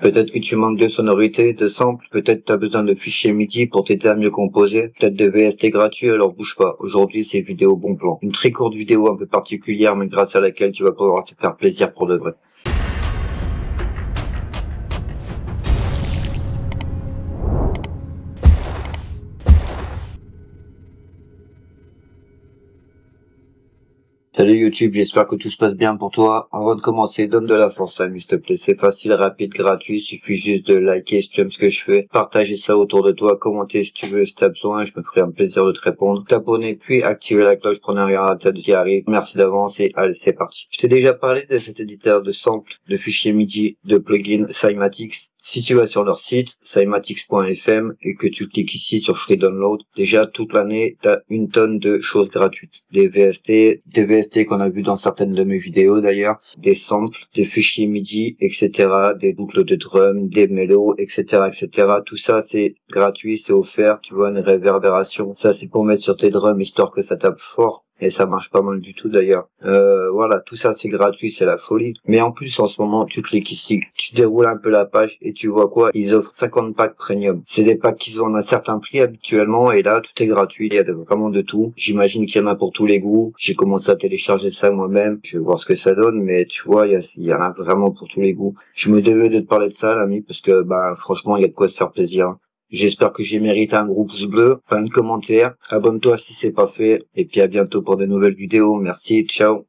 Peut-être que tu manques de sonorités, de samples, peut-être tu as besoin de fichiers MIDI pour t'aider à mieux composer, peut-être de VST gratuit, alors bouge pas. Aujourd'hui, c'est vidéo bon plan. Une très courte vidéo un peu particulière, mais grâce à laquelle tu vas pouvoir te faire plaisir pour de vrai. Salut YouTube, j'espère que tout se passe bien pour toi. Avant de commencer, donne de la force à lui s'il te plaît. C'est facile, rapide, gratuit. Il suffit juste de liker si tu aimes ce que je fais. Partager ça autour de toi. Commenter si tu veux, si t'as besoin. Je me ferai un plaisir de te répondre. T'abonner puis activer la cloche pour ne rien rater de ce qui arrive. Merci d'avance et allez, c'est parti. Je t'ai déjà parlé de cet éditeur de samples, de fichiers MIDI, de plugins Cymatics. Si tu vas sur leur site, cymatics.fm, et que tu cliques ici sur Free Download, déjà toute l'année, tu as une tonne de choses gratuites. Des VST qu'on a vu dans certaines de mes vidéos d'ailleurs, des samples, des fichiers MIDI, etc., des boucles de drum, des mélos, etc., etc. Tout ça, c'est gratuit, c'est offert, tu vois, une réverbération. Ça, c'est pour mettre sur tes drums, histoire que ça tape fort. Et ça marche pas mal du tout d'ailleurs. Voilà, tout ça c'est gratuit, c'est la folie. Mais en plus en ce moment, tu cliques ici, tu déroules un peu la page et tu vois quoi? Ils offrent 50 packs premium. C'est des packs qui se vendent à certains prix habituellement et là tout est gratuit, il y a vraiment de tout. J'imagine qu'il y en a pour tous les goûts. J'ai commencé à télécharger ça moi-même, je vais voir ce que ça donne, mais tu vois, il y en a vraiment pour tous les goûts. Je me devais de te parler de ça l'ami, parce que bah franchement, il y a de quoi se faire plaisir. J'espère que j'ai mérité un gros pouce bleu, plein de commentaires, abonne-toi si c'est pas fait, et puis à bientôt pour de nouvelles vidéos, merci, ciao.